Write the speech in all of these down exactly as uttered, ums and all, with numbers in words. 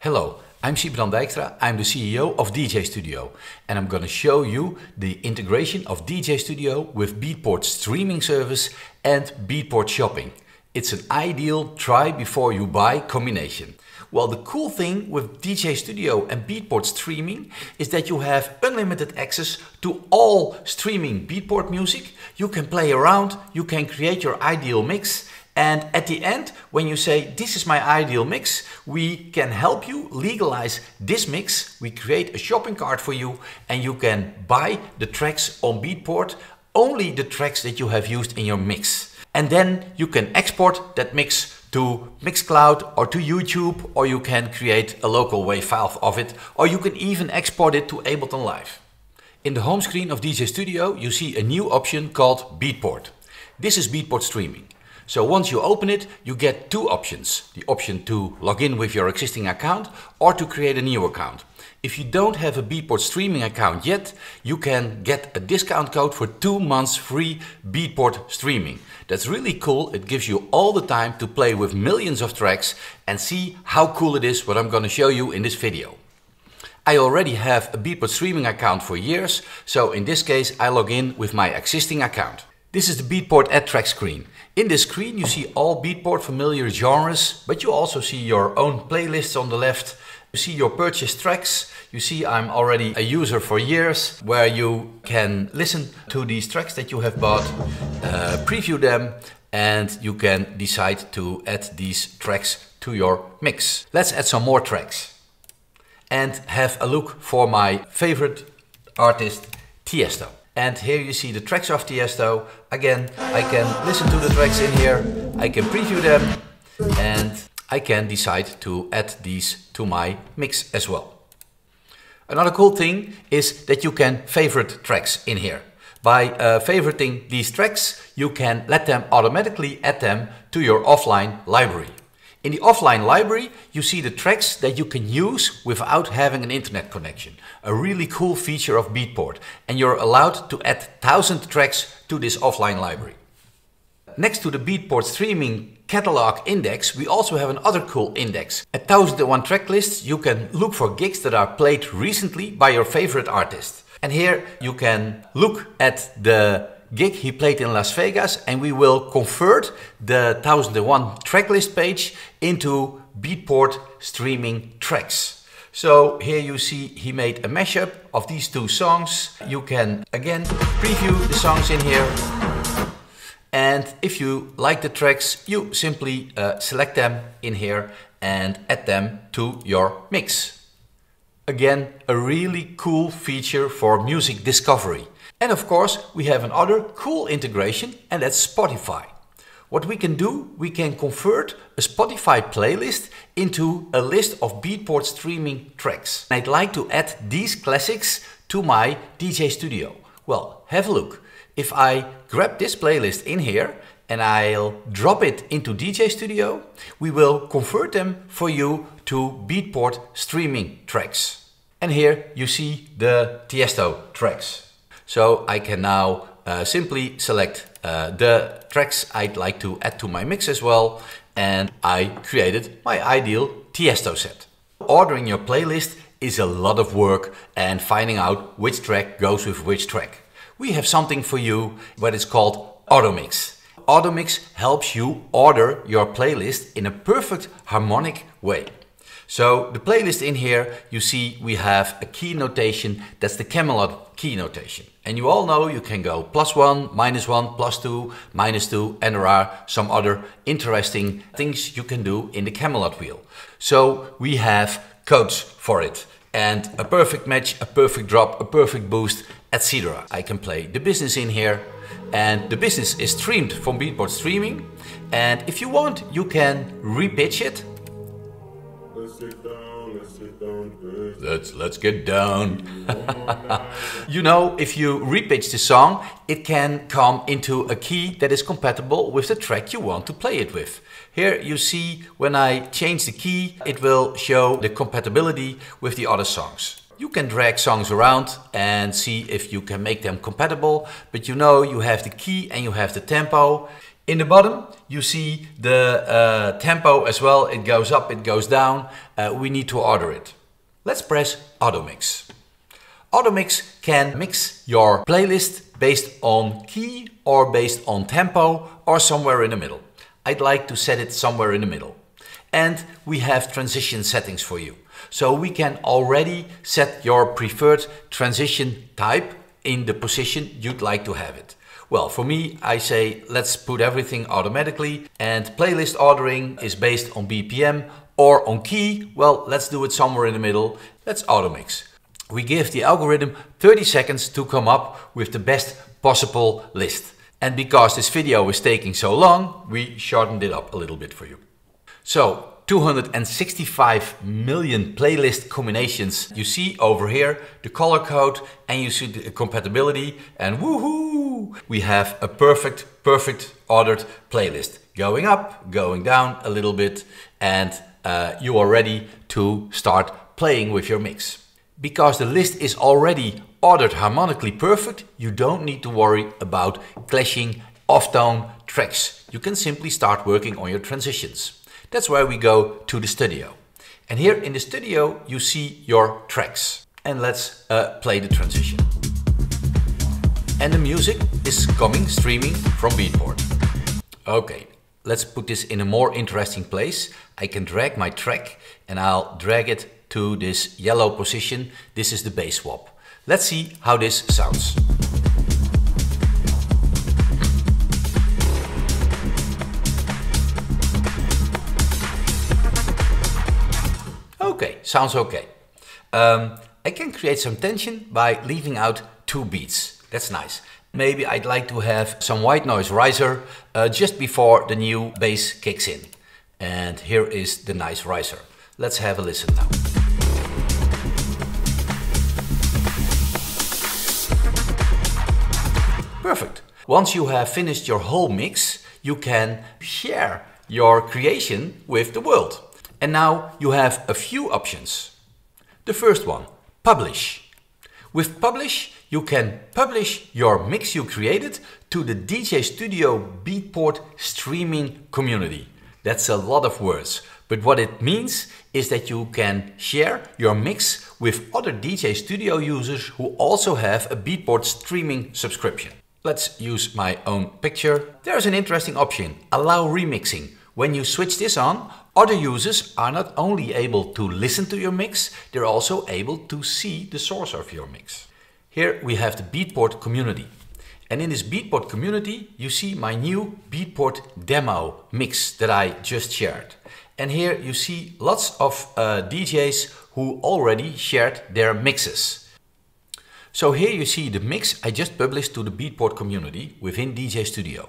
Hello, I'm Siebrand Dijkstra, I'm the C E O of D J Studio, and I'm gonna show you the integration of D J Studio with Beatport streaming service and Beatport shopping. It's an ideal try before you buy combination. Well, the cool thing with D J Studio and Beatport streaming is that you have unlimited access to all streaming Beatport music. You can play around, you can create your ideal mix, and at the end, when you say, this is my ideal mix, we can help you legalize this mix. We create a shopping cart for you and you can buy the tracks on Beatport, only the tracks that you have used in your mix. And then you can export that mix to Mixcloud or to YouTube, or you can create a local W A V file of it, or you can even export it to Ableton Live. In the home screen of D J Studio, you see a new option called Beatport. This is Beatport streaming. So once you open it, you get two options. The option to log in with your existing account or to create a new account. If you don't have a Beatport streaming account yet, you can get a discount code for two months free Beatport streaming. That's really cool. It gives you all the time to play with millions of tracks and see how cool it is what I'm going to show you in this video. I already have a Beatport streaming account for years, so in this case I log in with my existing account. This is the Beatport Add Track screen. In this screen you see all Beatport familiar genres, but you also see your own playlists on the left. You see your purchased tracks. You see I'm already a user for years, where you can listen to these tracks that you have bought, uh, preview them, and you can decide to add these tracks to your mix. Let's add some more tracks and have a look for my favorite artist, Tiësto. And here you see the tracks of Tiësto. Again, I can listen to the tracks in here, I can preview them, and I can decide to add these to my mix as well. Another cool thing is that you can favorite tracks in here. By uh, favoriting these tracks, you can let them automatically add them to your offline library. In the offline library, you see the tracks that you can use without having an internet connection. A really cool feature of Beatport. And you're allowed to add one thousand tracks to this offline library. Next to the Beatport streaming catalog index, we also have another cool index. At one thousand one Tracklists, you can look for gigs that are played recently by your favorite artist. And here you can look at the gig he played in Las Vegas, and we will convert the one thousand one tracklist page into Beatport streaming tracks. So here you see he made a mashup of these two songs. You can again preview the songs in here, and if you like the tracks, you simply uh, select them in here and add them to your mix. Again, a really cool feature for music discovery. And of course, we have another cool integration, and that's Spotify. What we can do, we can convert a Spotify playlist into a list of Beatport streaming tracks. And I'd like to add these classics to my D J Studio. Well, have a look. If I grab this playlist in here and I'll drop it into D J Studio, we will convert them for you to Beatport streaming tracks. And here you see the Tiësto tracks. So I can now uh, simply select uh, the tracks I'd like to add to my mix as well. And I created my ideal Tiësto set. Ordering your playlist is a lot of work and finding out which track goes with which track. We have something for you, but it's called Automix. Automix helps you order your playlist in a perfect harmonic way. So the playlist in here, you see we have a key notation, that's the Camelot key notation. And you all know you can go plus one, minus one, plus two, minus two, and there are some other interesting things you can do in the Camelot wheel. So we have codes for it, and a perfect match, a perfect drop, a perfect boost, et cetera. I can play the business in here, and the business is streamed from Beatport streaming. And if you want, you can repitch it. Let's, let's get down. You know, if you repitch the song, it can come into a key that is compatible with the track you want to play it with. Here you see when I change the key, it will show the compatibility with the other songs. You can drag songs around and see if you can make them compatible, but you know you have the key and you have the tempo. In the bottom, you see the uh, tempo as well. It goes up, it goes down. Uh, we need to order it. Let's press Auto Mix. Auto Mix can mix your playlist based on key or based on tempo or somewhere in the middle. I'd like to set it somewhere in the middle. And we have transition settings for you. So we can already set your preferred transition type in the position you'd like to have it. Well, for me, I say let's put everything automatically, and playlist ordering is based on B P M or on key. Well, let's do it somewhere in the middle. Let's auto mix. We give the algorithm thirty seconds to come up with the best possible list. And because this video is taking so long, we shortened it up a little bit for you. So two hundred sixty-five million playlist combinations you see over here, the color code, and you see the compatibility, and woohoo! We have a perfect, perfect ordered playlist. Going up, going down a little bit, and uh, you are ready to start playing with your mix. Because the list is already ordered harmonically perfect, you don't need to worry about clashing off-tone tracks. You can simply start working on your transitions. That's why we go to the studio. And here in the studio, you see your tracks. And let's uh, play the transition. And the music is coming, streaming from Beatport. Okay, let's put this in a more interesting place. I can drag my track and I'll drag it to this yellow position. This is the bass swap. Let's see how this sounds. Okay, sounds okay. Um, I can create some tension by leaving out two beats. That's nice. Maybe I'd like to have some white noise riser uh, just before the new bass kicks in. And here is the nice riser. Let's have a listen now. Perfect. Once you have finished your whole mix, you can share your creation with the world. And now you have a few options. The first one, publish. With publish, you can publish your mix you created to the D J Studio Beatport streaming community. That's a lot of words, but what it means is that you can share your mix with other D J Studio users who also have a Beatport streaming subscription. Let's use my own picture. There's an interesting option, allow remixing. When you switch this on, other users are not only able to listen to your mix, they're also able to see the source of your mix. Here we have the Beatport community. And in this Beatport community, you see my new Beatport demo mix that I just shared. And here you see lots of uh, D Js who already shared their mixes. So here you see the mix I just published to the Beatport community within D J Studio.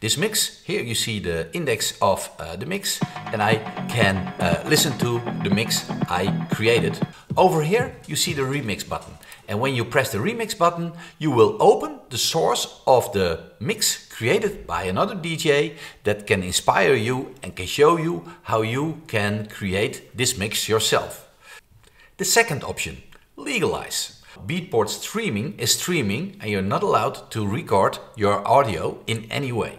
This mix, here you see the index of uh, the mix, and I can uh, listen to the mix I created. Over here you see the remix button, and when you press the remix button you will open the source of the mix created by another D J that can inspire you and can show you how you can create this mix yourself. The second option, legalize. Beatport streaming is streaming and you're not allowed to record your audio in any way.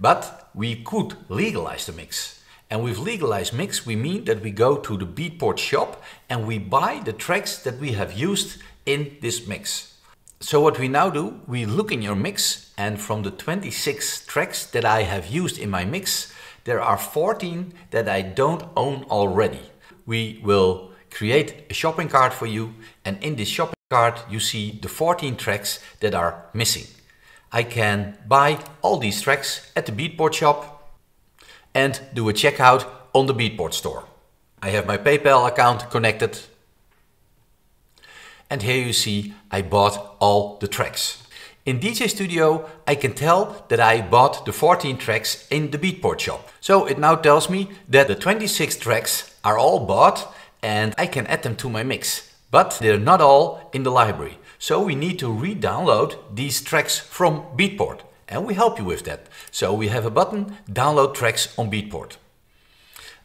But we could legalize the mix. And with legalized mix we mean that we go to the Beatport shop and we buy the tracks that we have used in this mix. So what we now do, we look in your mix, and from the twenty-six tracks that I have used in my mix, there are fourteen that I don't own already. We will create a shopping cart for you, and in this shopping cart you see the fourteen tracks that are missing. I can buy all these tracks at the Beatport shop and do a checkout on the Beatport store. I have my PayPal account connected. And here you see I bought all the tracks. In D J Studio I can tell that I bought the fourteen tracks in the Beatport shop. So it now tells me that the twenty-six tracks are all bought and I can add them to my mix. But they're not all in the library. So we need to re-download these tracks from Beatport. And we help you with that. So we have a button, download tracks on Beatport.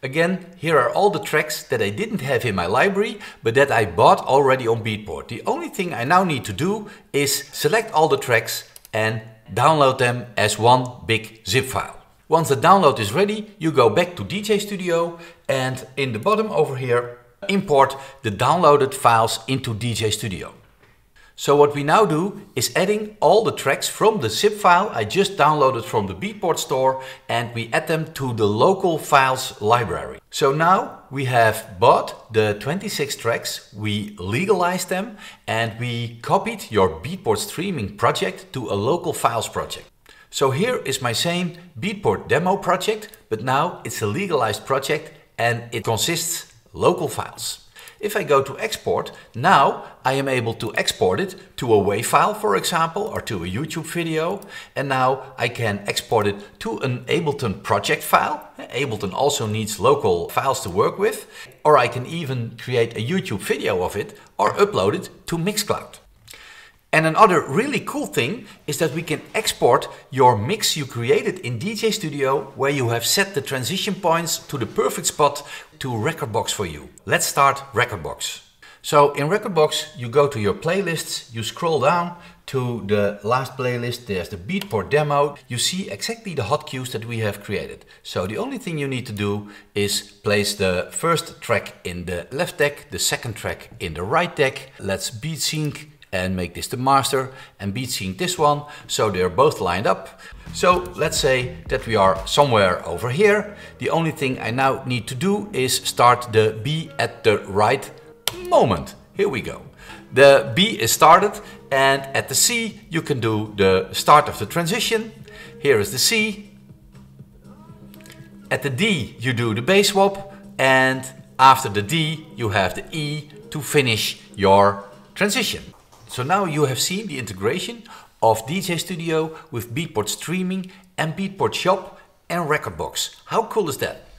Again, here are all the tracks that I didn't have in my library, but that I bought already on Beatport. The only thing I now need to do is select all the tracks and download them as one big zip file. Once the download is ready, you go back to D J Studio and in the bottom over here, import the downloaded files into D J Studio. So what we now do is adding all the tracks from the zip file I just downloaded from the Beatport store, and we add them to the local files library. So now we have bought the twenty-six tracks, we legalized them, and we copied your Beatport streaming project to a local files project. So here is my same Beatport demo project, but now it's a legalized project and it consists local files. If I go to export, now I am able to export it to a WAV file, for example, or to a YouTube video. And now I can export it to an Ableton project file. Ableton also needs local files to work with. Or I can even create a YouTube video of it or upload it to Mixcloud. And another really cool thing is that we can export your mix you created in D J Studio, where you have set the transition points to the perfect spot, to Rekordbox for you. Let's start Rekordbox. So in Rekordbox, you go to your playlists, you scroll down to the last playlist, there's the Beatport demo. You see exactly the hot cues that we have created. So the only thing you need to do is place the first track in the left deck, the second track in the right deck. Let's beat sync and make this the master and beat sync this one, so they're both lined up. So let's say that we are somewhere over here. The only thing I now need to do is start the B at the right moment. Here we go. The B is started, and at the C you can do the start of the transition. Here is the C. At the D you do the bass swap, and after the D you have the E to finish your transition. So now you have seen the integration of D J Studio with Beatport Streaming and Beatport Shop and Rekordbox. How cool is that?